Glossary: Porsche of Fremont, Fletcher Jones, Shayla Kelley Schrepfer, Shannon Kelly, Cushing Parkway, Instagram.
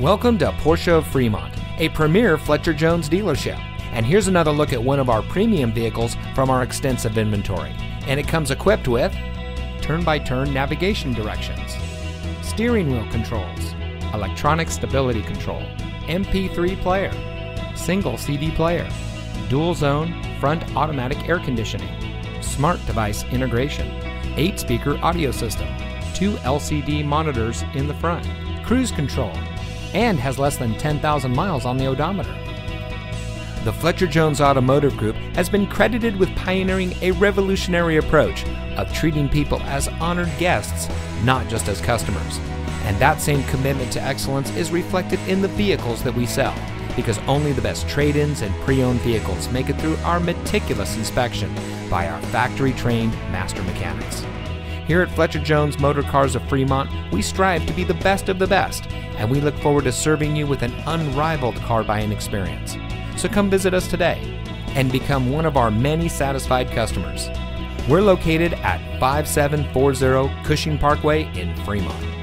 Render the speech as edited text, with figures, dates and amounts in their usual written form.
Welcome to Porsche of Fremont, a premier Fletcher Jones dealership. And here's another look at one of our premium vehicles from our extensive inventory. And it comes equipped with turn-by-turn navigation directions, steering wheel controls, electronic stability control, MP3 player, single CD player, dual zone front automatic air conditioning, smart device integration, 8-speaker audio system, 2 LCD monitors in the front, cruise control, and has less than 10,000 miles on the odometer. The Fletcher Jones Automotive Group has been credited with pioneering a revolutionary approach of treating people as honored guests, not just as customers. And that same commitment to excellence is reflected in the vehicles that we sell, because only the best trade-ins and pre-owned vehicles make it through our meticulous inspection by our factory-trained master mechanics. Here at Fletcher Jones Motor Cars of Fremont, we strive to be the best of the best, and we look forward to serving you with an unrivaled car buying experience. So come visit us today and become one of our many satisfied customers. We're located at 5740 Cushing Parkway in Fremont.